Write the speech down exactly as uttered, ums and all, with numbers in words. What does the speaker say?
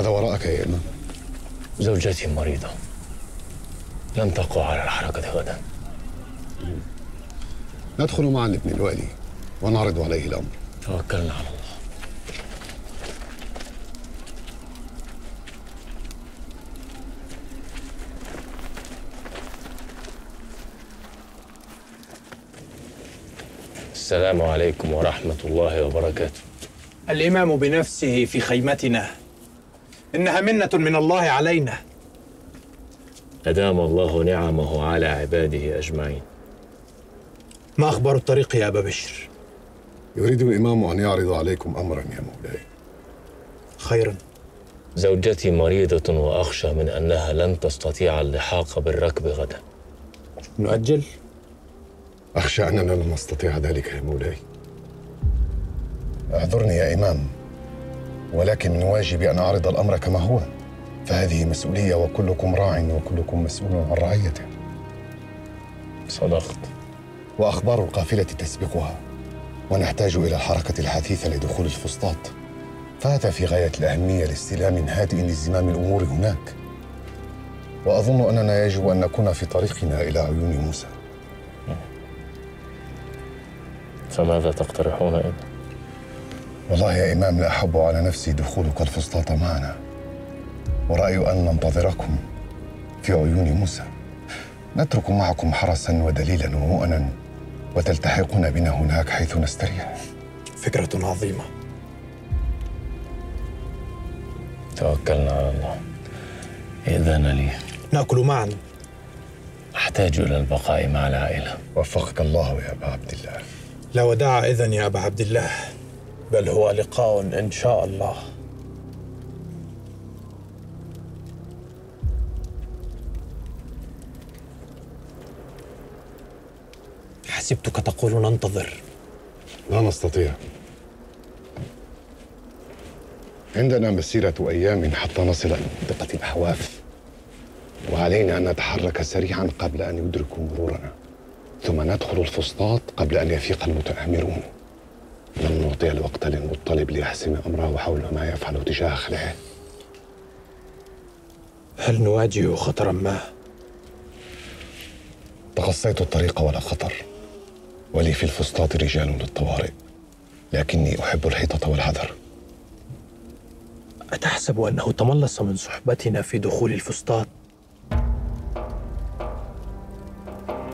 ماذا وراءك يا إيمان؟ زوجتي مريضة، لن تقوى على الحركة غدا. ندخل معا لابن الوالي ونعرض عليه الأمر. توكلنا على الله. السلام عليكم ورحمة الله وبركاته. الإمام بنفسه في خيمتنا، إنها منة من الله علينا. أدام الله نعمه على عباده أجمعين. ما أخبار الطريق يا أبا بشر؟ يريد الإمام أن يعرض عليكم أمراً يا مولاي. خيراً. زوجتي مريضة وأخشى من أنها لن تستطيع اللحاق بالركب غدا. نؤجل؟ أخشى أننا لن نستطيع ذلك يا مولاي. أعذرني يا إمام، ولكن من واجبي أن أعرض الأمر كما هو، فهذه مسؤولية وكلكم راع وكلكم مسؤول عن رعيته. صدقت. وأخبار القافلة تسبقها، ونحتاج إلى الحركة الحثيثة لدخول الفسطاط، فهذا في غاية الأهمية لاستلام هادئ لزمام الأمور هناك. وأظن أننا يجب أن نكون في طريقنا إلى عيون موسى. فماذا تقترحون إذن؟ والله يا إمام، لا أحب على نفسي دخولك الفسطاط معنا، ورأي أن ننتظركم في عيون موسى، نترك معكم حرساً ودليلاً ومؤناً، وتلتحقون بنا هناك حيث نستريح. فكرة عظيمة. توكلنا على الله. إذن لي نأكل معاً. أحتاج إلى البقاء مع العائلة. وفقك الله يا أبا عبد الله. لا وداع إذن يا أبا عبد الله، بل هو لقاء إن شاء الله. حسبتك تقول ننتظر. لا نستطيع، عندنا مسيرة أيام حتى نصل إلى منطقة الأحواف، وعلينا أن نتحرك سريعا قبل أن يدركوا مرورنا، ثم ندخل الفسطاط قبل أن يفيق المتآمرون. لن نعطي الوقت للمطلب ليحسم أمره حول ما يفعل تجاه خلعه. هل نواجه خطرا ما؟ تقصيت الطريق ولا خطر، ولي في الفسطاط رجال للطوارئ، لكني أحب الحيطة والحذر. أتحسب أنه تملص من صحبتنا في دخول الفسطاط